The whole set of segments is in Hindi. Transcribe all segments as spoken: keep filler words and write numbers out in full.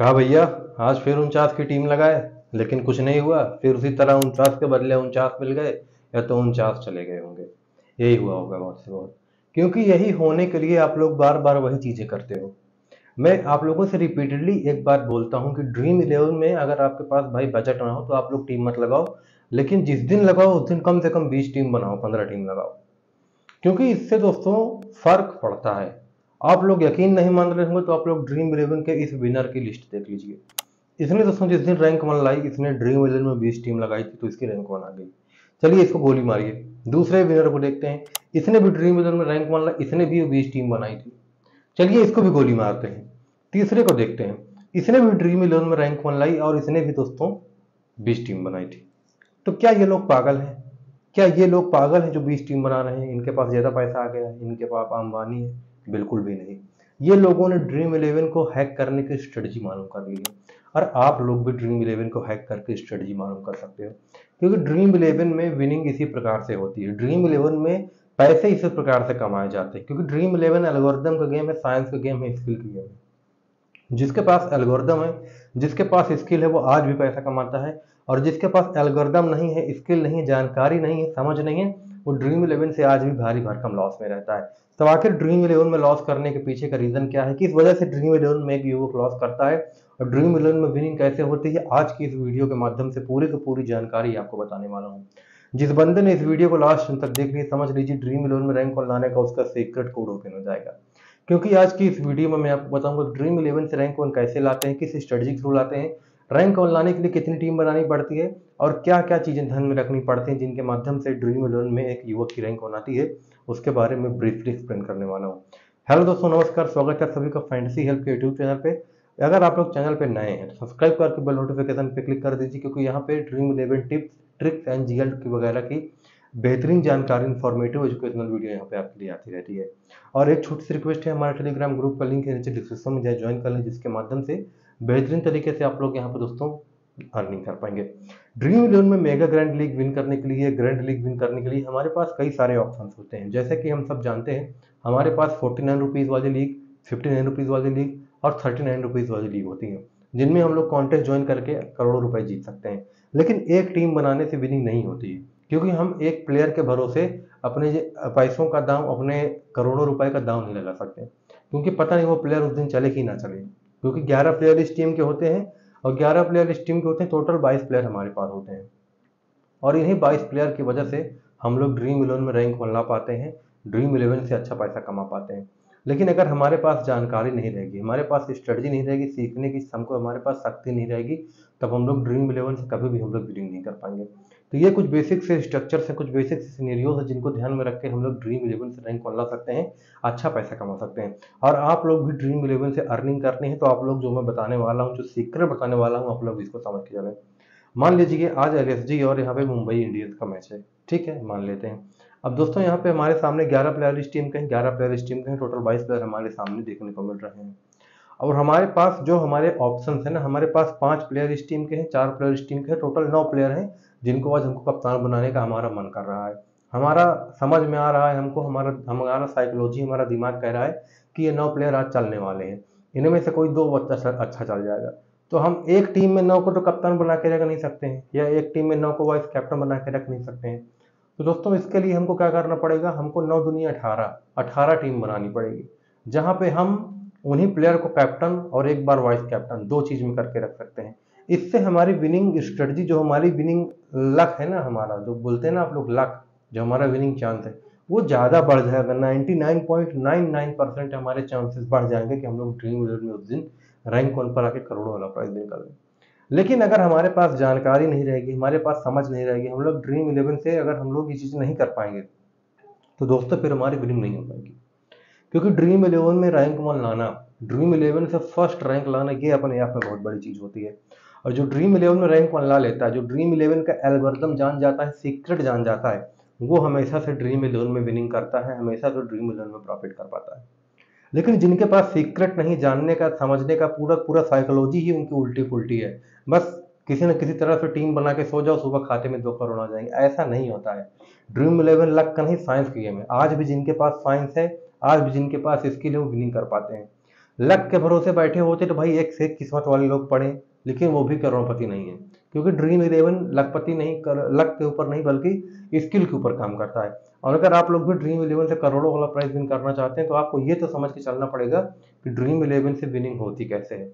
कहा भैया आज फिर उनचास की टीम लगाए, लेकिन कुछ नहीं हुआ। फिर उसी तरह उनचास के बदले उनचास मिल गए, या तो उनचास चले गए होंगे। यही हुआ होगा बहुत से बहुत, क्योंकि यही होने के लिए आप लोग बार बार वही चीज़ें करते हो। मैं आप लोगों से रिपीटेडली एक बात बोलता हूं कि ड्रीम इलेवन में अगर आपके पास भाई बजट ना हो तो आप लोग टीम मत लगाओ, लेकिन जिस दिन लगाओ उस दिन कम से कम बीस टीम बनाओ, पंद्रह टीम लगाओ, क्योंकि इससे दोस्तों फर्क पड़ता है। आप लोग यकीन नहीं मान रहे होंगे तो आप लोग ड्रीम इलेवन के इस विनर की लिस्ट देख लीजिए। इसने दोस्तों जिस दिन रैंक वन लाई, इसने ड्रीम इलेवन में बीस टीम लगाई थी तो इसकी रैंक वन आ गई। चलिए इसको गोली मारिए। दूसरे विनर को देखते हैं, इसने भी ड्रीम इलेवन में रैंक वन लाई, इसने भी बीस टीम बनाई थी, चलिए इसको भी गोली मारते हैं। तीसरे को देखते हैं, इसने भी ड्रीम इलेवन में रैंक वन लाई और इसने भी दोस्तों बीस टीम बनाई थी। तो क्या ये लोग पागल हैं? क्या ये लोग पागल हैं जो बीस टीम बना रहे हैं? इनके पास ज़्यादा पैसा आ गया है, इनके पास अंबानी है? बिल्कुल भी नहीं। ये लोगों ने ड्रीम इलेवन को हैक करने की स्ट्रेटजी मालूम कर ली है, और आप लोग भी ड्रीम इलेवन को हैक करके स्ट्रेटजी मालूम कर सकते हो, क्योंकि ड्रीम इलेवन में विनिंग इसी प्रकार से होती है। ड्रीम इलेवन में पैसे इसी प्रकार से कमाए जाते हैं, क्योंकि ड्रीम इलेवन एल्गोरिदम का गेम है, साइंस का गेम है, स्किल का गेम है। जिसके पास एल्गोरिदम है, जिसके पास स्किल है, वो आज भी पैसा कमाता है, और जिसके पास एल्गोरिदम नहीं है, स्किल नहीं है, जानकारी नहीं है, समझ नहीं है, वो ड्रीम इलेवन से आज भी भारी भरकम लॉस में रहता है। तो आखिर ड्रीम इलेवन में लॉस करने के पीछे का रीज़न क्या है? किस वजह से ड्रीम इलेवन में एक युवक लॉस करता है और ड्रीम इलेवन में विनिंग कैसे होती है? आज की इस वीडियो के माध्यम से पूरी की पूरी जानकारी आपको बताने वाला हूँ। जिस बंदे ने इस वीडियो को लास्ट तक देख ली, समझ लीजिए ड्रीम इलेवन में रैंक वन लाने का उसका सीक्रेट कोड ओपन हो जाएगा, क्योंकि आज की इस वीडियो में मैं आपको बताऊँगा ड्रीम इलेवन से रैंक वन कैसे लाते हैं, किस स्ट्रेटजी के थ्रू लाते हैं, रैंक वन लाने के लिए कितनी टीम बनानी पड़ती है, और क्या क्या चीज़ें ध्यान में रखनी पड़ती हैं जिनके माध्यम से ड्रीम इलेवन में एक युवक की रैंक वन आती है, उसके बारे में ब्रीफली एक्सप्लेन करने वाला हूँ। हेलो दोस्तों, नमस्कार, स्वागत है सभी का फैंटेसी हेल्प के यूट्यूब चैनल पे। अगर आप लोग चैनल पे नए हैं तो सब्सक्राइब करके बेल नोटिफिकेशन पे क्लिक कर दीजिए, क्योंकि यहाँ पे Dream Eleven tips tricks and G L की वगैरह की बेहतरीन जानकारी, इन्फॉर्मेटिव एजुकेशनल वीडियो यहाँ पे आपके लिए आती रहती है। और एक छोटी सी रिक्वेस्ट है, हमारे टेलीग्राम ग्रुप का लिंक नीचे डिस्क्रिप्शन में जाए ज्वाइन कर लें, जिसके माध्यम से बेहतरीन तरीके से आप लोग यहाँ पे दोस्तों अर्निंग कर पाएंगे। ड्रीम इलेवन में मेगा ग्रैंड लीग विन करने के लिए, ग्रैंड लीग विन करने के लिए हमारे पास कई सारे ऑप्शंस होते हैं। जैसे कि हम सब जानते हैं हमारे पास फोर्टी नाइन रुपीज़ वाली लीग, फिफ्टी नाइन रुपीज़ वाली लीग और थर्टी नाइन रुपीज़ वाली लीग होती हैं, जिनमें हम लोग कॉन्टेस्ट ज्वाइन करके करोड़ों रुपए जीत सकते हैं। लेकिन एक टीम बनाने से विनिंग नहीं होती है, क्योंकि हम एक प्लेयर के भरोसे अपने पैसों का दाम, अपने करोड़ों रुपए का दाम नहीं लगा सकते, क्योंकि पता नहीं वो प्लेयर उस दिन चले कि ना चले। क्योंकि ग्यारह प्लेयर इस टीम के होते हैं और ग्यारह प्लेयर इस टीम के होते हैं, टोटल बाईस प्लेयर हमारे पास होते हैं, और इन्हीं बाईस प्लेयर की वजह से हम लोग ड्रीम इलेवन में रैंक वन ला पाते हैं, ड्रीम इलेवन से अच्छा पैसा कमा पाते हैं। लेकिन अगर हमारे पास जानकारी नहीं रहेगी, हमारे पास स्ट्रेटजी नहीं रहेगी, सीखने की हमको हमारे पास शक्ति नहीं रहेगी, तब हम लोग ड्रीम इलेवन से कभी भी हम लोग विनिंग नहीं कर पाएंगे। तो ये कुछ बेसिक से स्ट्रक्चर से, कुछ बेसिक से सीनेरियोज है, जिनको ध्यान में रख के हम लोग ड्रीम इलेवन से रैंक वन ला सकते हैं, अच्छा पैसा कमा सकते हैं। और आप लोग भी ड्रीम इलेवन से अर्निंग करनी है तो आप लोग जो मैं बताने वाला हूँ, जो सीक्रेट बताने वाला हूँ, आप लोग इसको समझ के चलें। मान लीजिए आज एल एस जी और यहाँ पे मुंबई इंडियंस का मैच है, ठीक है, मान लेते हैं। अब दोस्तों यहाँ पे हमारे सामने ग्यारह प्लेयर इस टीम के हैं, ग्यारह प्लेयर इस टीम के हैं, टोटल बाईस प्लेयर हमारे सामने देखने को मिल रहे हैं। और हमारे पास जो हमारे ऑप्शंस हैं ना, हमारे पास पांच प्लेयर इस टीम के हैं, चार प्लेयर इस टीम के हैं, टोटल नौ प्लेयर हैं, जिनको आज हमको कप्तान बनाने का हमारा मन कर रहा है। हमारा समझ में आ रहा है हमको, हमारा हमारा साइकोलॉजी, हमारा दिमाग कह रहा है कि ये नौ प्लेयर आज चलने वाले हैं, इनमें से कोई दो बच्चा अच्छा चल जाएगा। तो हम एक टीम में नौ को तो कप्तान बना के रख नहीं सकते हैं, या एक टीम में नौ को वाइस कैप्टन बना के रख नहीं सकते हैं। तो दोस्तों इसके लिए हमको क्या करना पड़ेगा? हमको नौ दुनिया अठारह अठारह टीम बनानी पड़ेगी, जहां पे हम उन्हीं प्लेयर को कैप्टन और एक बार वाइस कैप्टन, दो चीज़ में करके रख सकते हैं। इससे हमारी विनिंग स्ट्रेटजी, जो हमारी विनिंग लक है ना, हमारा जो बोलते हैं ना आप लोग लक, जो हमारा विनिंग चांस है, वो ज़्यादा बढ़ जाएगा। Ninety nine point nine nine percent हमारे चांसेस बढ़ जाएंगे कि हम लोग ड्रीम इलेवन में उस दिन रैंक वन पर आके करोड़ों वाला प्राइज विन कर लें। लेकिन अगर हमारे पास जानकारी नहीं रहेगी, हमारे पास समझ नहीं रहेगी, हम लोग ड्रीम इलेवन से अगर हम लोग ये चीज़ नहीं कर पाएंगे तो दोस्तों फिर हमारी विनिंग नहीं हो पाएगी। क्योंकि ड्रीम इलेवन में रैंक वन लाना, ड्रीम इलेवन से फर्स्ट रैंक लाना, ये अपने आप में बहुत बड़ी चीज़ होती है। और जो ड्रीम इलेवन में रैंक वन ला लेता है, जो ड्रीम इलेवन का एल्गोरिथम जान जाता है, सीक्रेट जान जाता है, वो हमेशा से ड्रीम इलेवन में विनिंग करता है, हमेशा से ड्रीम इलेवन में प्रॉफिट कर पाता है। लेकिन जिनके पास सीक्रेट नहीं, जानने का, समझने का, पूरा पूरा साइकोलॉजी ही उनकी उल्टी पुल्टी है, बस किसी न किसी तरह से टीम बना के सो जाओ, सुबह खाते में दो करोड़ आ जाएंगे, ऐसा नहीं होता है। ड्रीम इलेवन लक का नहीं, साइंस की गेम है। आज भी जिनके पास साइंस है, आज भी जिनके पास स्किल है, वो विनिंग कर पाते हैं। लक के भरोसे बैठे होते तो भाई एक से एक किस्मत वाले लोग पढ़े, लेकिन वो भी करोड़पति नहीं है, क्योंकि ड्रीम इलेवन लकपति नहीं कर, लक के ऊपर नहीं बल्कि स्किल के ऊपर काम करता है। और अगर आप लोग भी ड्रीम इलेवन से करोड़ों वाला प्राइस विन करना चाहते हैं तो आपको ये तो समझ के चलना पड़ेगा कि ड्रीम इलेवन से विनिंग होती कैसे है।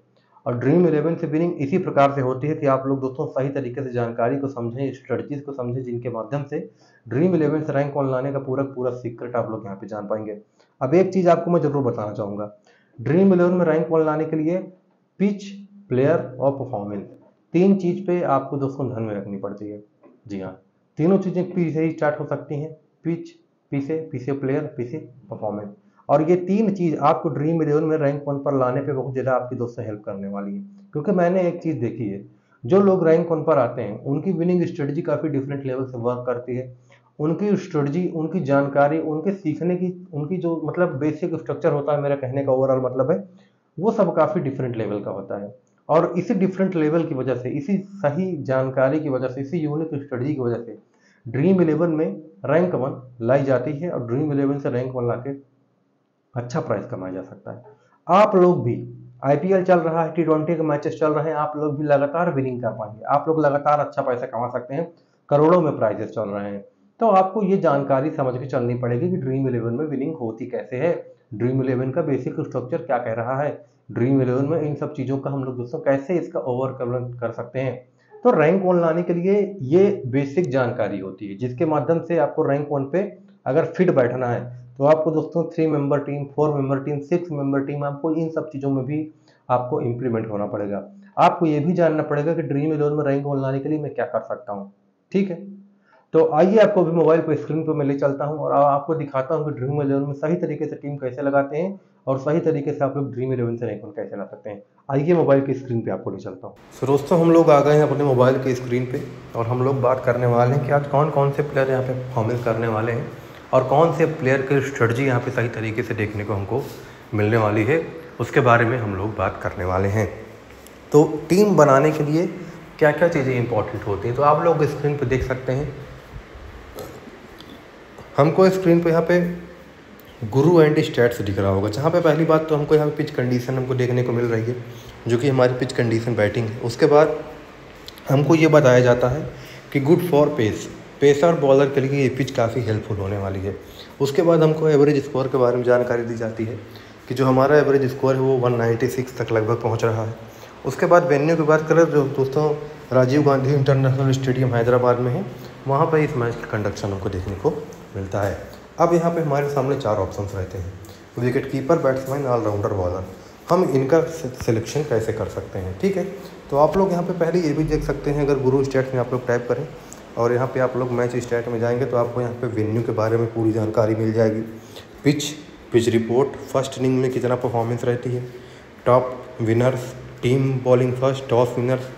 और ड्रीम इलेवन से विनिंग इसी प्रकार से होती है कि आप लोग दोस्तों सही तरीके से जानकारी को समझें, स्ट्रेटजीज को समझें, जिनके माध्यम से ड्रीम इलेवन से रैंक वन लाने का पूरा पूरा सीक्रेट आप लोग यहाँ पे जान पाएंगे। अब एक चीज़ आपको मैं जरूर बताना चाहूँगा, ड्रीम इलेवन में रैंक वन लाने के लिए पिच, प्लेयर और परफॉर्मेंस, तीन चीज़ पे आपको दोस्तों ध्यान में रखनी पड़ती है। जी हाँ, तीनों चीज़ें पी से ही स्टार्ट हो सकती हैं, पिच, पी से, पी से प्लेयर, पी से परफॉर्मेंस। और ये तीन चीज़ आपको ड्रीम इलेवन में रैंक वन पर लाने पे बहुत ज़्यादा आपकी दोस्तों हेल्प करने वाली है। क्योंकि मैंने एक चीज़ देखी है, जो लोग रैंक वन पर आते हैं उनकी विनिंग स्ट्रेटजी काफ़ी डिफरेंट लेवल से वर्क करती है। उनकी स्ट्रेटजी, उनकी जानकारी, उनके सीखने की, उनकी जो मतलब बेसिक स्ट्रक्चर होता है, मेरा कहने का ओवरऑल मतलब है वो सब काफ़ी डिफरेंट लेवल का होता है। और इसी डिफरेंट लेवल की वजह से, इसी सही जानकारी की वजह से, इसी यूनिक स्ट्रेटजी की वजह से ड्रीम इलेवन में रैंक वन लाई जाती है और ड्रीम इलेवन से रैंक वन लाके अच्छा प्राइस कमाया जा सकता है। आप लोग भी, आईपीएल चल रहा है, टी ट्वेंटी के मैचेस चल रहे हैं, आप लोग भी लगातार विनिंग कर पाएंगे, आप लोग लगातार अच्छा पैसा कमा सकते हैं, करोड़ों में प्राइजेस चल रहे हैं। तो आपको ये जानकारी समझ के चलनी पड़ेगी कि ड्रीम इलेवन में विनिंग होती कैसे है, ड्रीम इलेवन का बेसिक स्ट्रक्चर क्या कह रहा है, ड्रीम इलेवन में इन सब चीज़ों का हम लोग दोस्तों कैसे इसका ओवरकम कर सकते हैं। तो रैंक वन लाने के लिए ये बेसिक जानकारी होती है, जिसके माध्यम से आपको रैंक वन पे अगर फिट बैठना है तो आपको दोस्तों three member team, four member team, six member team, आपको इन सब चीज़ों में भी आपको इम्प्लीमेंट होना पड़ेगा। आपको ये भी जानना पड़ेगा कि ड्रीम इलेवन में रैंक वन लाने के लिए मैं क्या कर सकता हूँ। ठीक है, तो आइए आपको भी मोबाइल पर स्क्रीन पर मैं ले चलता हूं और आपको दिखाता हूं कि ड्रीम इलेवन में सही तरीके से टीम कैसे लगाते हैं और सही तरीके से आप लोग ड्रीम इलेवन से रैंक वन कैसे ला सकते हैं। आइए मोबाइल की स्क्रीन पे आपको ले चलता हूं। सो so, दोस्तों हम लोग आ गए हैं अपने मोबाइल की स्क्रीन पे और हम लोग बात करने वाले हैं कि आज कौन कौन से प्लेयर यहाँ पे परफॉर्मेंस करने वाले हैं और कौन से प्लेयर की स्ट्रेटजी यहाँ पर सही तरीके से देखने को हमको मिलने वाली है, उसके बारे में हम लोग बात करने वाले हैं। तो टीम बनाने के लिए क्या क्या चीज़ें इंपॉर्टेंट होती हैं तो आप लोग स्क्रीन पर देख सकते हैं। हमको स्क्रीन पे यहाँ पे गुरु एंड स्टैट्स दिख रहा होगा, जहाँ पे पहली बात तो हमको यहाँ पे पिच कंडीशन हमको देखने को मिल रही है, जो कि हमारी पिच कंडीशन बैटिंग है। उसके बाद हमको ये बताया जाता है कि good for pace, pacer bowler के लिए ये पिच काफ़ी हेल्पफुल होने वाली है। उसके बाद हमको एवरेज स्कोर के बारे में जानकारी दी जाती है कि जो हमारा एवरेज स्कोर है वो एक सौ छियानवे तक लगभग पहुँच रहा है। उसके बाद वेन्यू की बात करें जो दोस्तों राजीव गांधी इंटरनेशनल स्टेडियम हैदराबाद में है, वहाँ पर इस मैच का कंडक्शन हमको देखने को मिलता है। अब यहाँ पे हमारे सामने चार ऑप्शंस रहते हैं, wicket keeper, batsman, allrounder, bowler. हम इनका सिलेक्शन कैसे कर सकते हैं। ठीक है, तो आप लोग यहाँ पे पहले ये भी देख सकते हैं, अगर गुरु स्टैट में आप लोग टाइप करें और यहाँ पे आप लोग मैच स्टैट में जाएंगे तो आपको यहाँ पे वेन्यू के बारे में पूरी जानकारी मिल जाएगी। Pitch, pitch report, first inning में कितना परफॉर्मेंस रहती है, top winners, team bowling first, toss winners,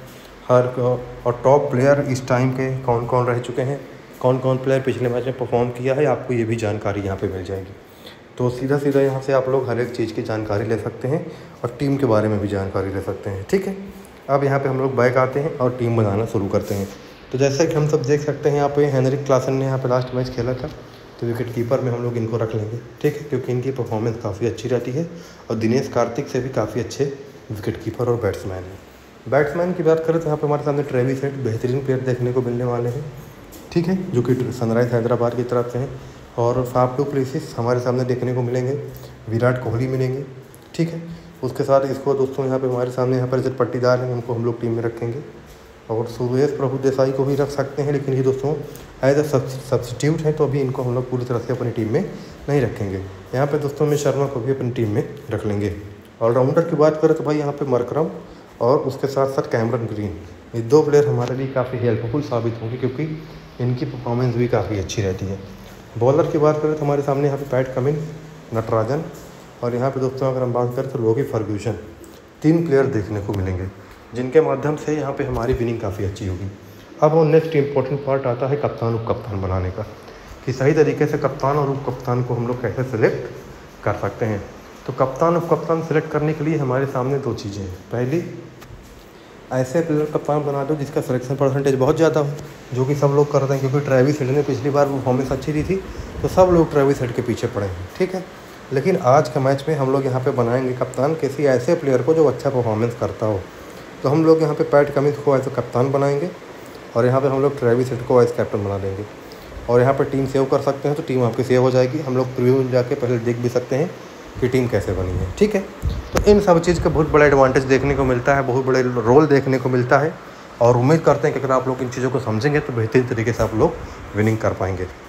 हर और टॉप प्लेयर इस टाइम के कौन कौन रह चुके हैं, कौन कौन प्लेयर पिछले मैच में परफॉर्म किया है, आपको ये भी जानकारी यहाँ पे मिल जाएगी। तो सीधा सीधा यहाँ से आप लोग हर एक चीज़ की जानकारी ले सकते हैं और टीम के बारे में भी जानकारी ले सकते हैं। ठीक है, अब यहाँ पे हम लोग बैक आते हैं और टीम बनाना शुरू करते हैं। तो जैसा कि हम सब देख सकते हैं यहाँ पे हेनरिक क्लासन ने यहाँ पर लास्ट मैच खेला था, तो विकेट कीपर में हम लोग इनको रख लेंगे। ठीक है, क्योंकि इनकी परफॉर्मेंस काफ़ी अच्छी रहती है और दिनेश कार्तिक से भी काफ़ी अच्छे विकेट कीपर और बैट्समैन हैं। बैट्समैन की बात करें तो यहाँ पर हमारे सामने ट्रेविस हेड बेहतरीन प्लेयर देखने को मिलने वाले हैं। ठीक है, जो कि सनराइज़ हैदराबाद की तरफ से हैं। और फाफ टू प्लेसिस हमारे सामने देखने को मिलेंगे, विराट कोहली मिलेंगे। ठीक है, उसके साथ इसको दोस्तों यहाँ पे हमारे सामने यहाँ पर रजत पट्टीदार हैं, उनको हम लोग टीम में रखेंगे और सुरेश प्रभु देसाई को भी रख सकते हैं, लेकिन ये दोस्तों एज अ सब्स्टिट्यूट है तो अभी इनको हम लोग पूरी तरह से अपनी टीम में नहीं रखेंगे। यहाँ पर दोस्तों अमित शर्मा को भी अपनी टीम में रख लेंगे। ऑलराउंडर की बात करें तो भाई यहाँ पर मरकरम और उसके साथ साथ कैमरन ग्रीन, ये दो प्लेयर हमारे लिए काफ़ी हेल्पफुल साबित होंगे क्योंकि इनकी परफॉर्मेंस भी काफ़ी अच्छी रहती है। बॉलर की बात करें तो हमारे सामने यहाँ पे पैट कमिंस, नटराजन और यहाँ पे दोस्तों अगर हम बात करें तो लोगी फर्ग्यूसन, तीन प्लेयर देखने को मिलेंगे जिनके माध्यम से यहाँ पे हमारी विनिंग काफ़ी अच्छी होगी। अब वो नेक्स्ट इंपॉर्टेंट पार्ट आता है कप्तान, उप कप्तान बनाने का, कि सही तरीके से कप्तान और उप कप्तान को हम लोग कैसे सेलेक्ट कर सकते हैं। तो कप्तान, उप कप्तान सेलेक्ट करने के लिए हमारे सामने दो चीज़ें हैं। पहली, ऐसे प्लेयर कप्तान बना दो जिसका सिलेक्शन परसेंटेज बहुत ज़्यादा हो, जो कि सब लोग करते हैं क्योंकि ट्रेविस हेड ने पिछली बार परफॉर्मेंस अच्छी दी थी तो सब लोग ट्रेविस हेड के पीछे पड़े हैं। ठीक है, लेकिन आज के मैच में हम लोग यहाँ पे बनाएंगे कप्तान किसी ऐसे प्लेयर को जो अच्छा परफॉर्मेंस करता हो। तो हम लोग यहाँ पे पैट कमिंस को ऐसे कप्तान बनाएंगे और यहाँ पे हम लोग ट्रेविस हेड को वाइस कैप्टन बना देंगे। और यहाँ पे टीम सेव कर सकते हैं तो टीम आपकी सेव हो जाएगी। हम लोग प्रीव्यू में जाके पहले देख भी सकते हैं कि टीम कैसे बनी है। ठीक है, तो इन सब चीज़ का बहुत बड़ा एडवांटेज देखने को मिलता है, बहुत बड़े रोल देखने को मिलता है। और उम्मीद करते हैं कि अगर आप लोग इन चीज़ों को समझेंगे तो बेहतरीन तरीके से आप लोग विनिंग कर पाएंगे।